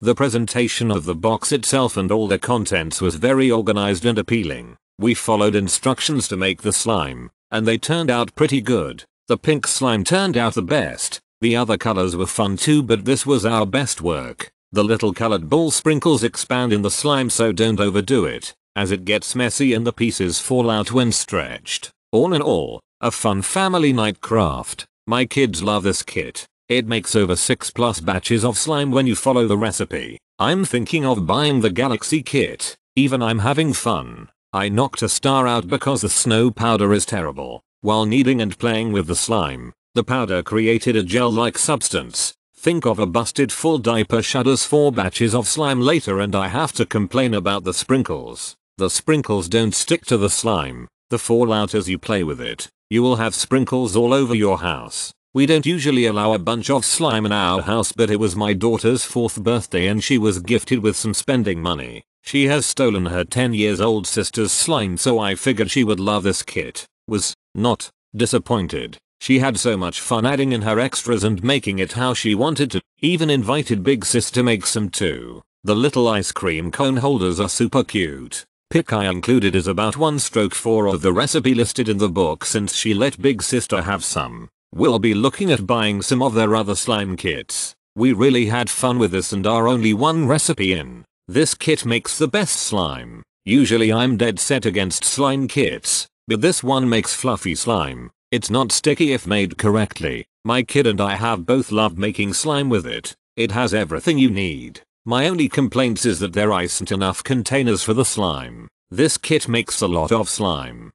The presentation of the box itself and all the contents was very organized and appealing. We followed instructions to make the slime, and they turned out pretty good. The pink slime turned out the best. The other colors were fun too, but this was our best work. The little colored ball sprinkles expand in the slime, so don't overdo it, as it gets messy and the pieces fall out when stretched. All in all, a fun family night craft. My kids love this kit. It makes over 6+ batches of slime when you follow the recipe. I'm thinking of buying the Galaxy kit. Even I'm having fun. I knocked a star out because the snow powder is terrible. While kneading and playing with the slime, the powder created a gel-like substance. Think of a busted full diaper shudders. 4 batches of slime later and I have to complain about the sprinkles. The sprinkles don't stick to the slime. The fallout as you play with it. You will have sprinkles all over your house. We don't usually allow a bunch of slime in our house, but it was my daughter's 4th birthday and she was gifted with some spending money. She has stolen her 10-year-old sister's slime, so I figured she would love this kit. Was not disappointed. She had so much fun adding in her extras and making it how she wanted to. Even invited Big Sis to make some too. The little ice cream cone holders are super cute. Pick I included is about 1/4 of the recipe listed in the book since she let Big Sister have some. We'll be looking at buying some of their other slime kits. We really had fun with this and are only one recipe in. This kit makes the best slime. Usually I'm dead set against slime kits, but this one makes fluffy slime. It's not sticky if made correctly. My kid and I have both loved making slime with it. It has everything you need. My only complaint is that there isn't enough containers for the slime. This kit makes a lot of slime.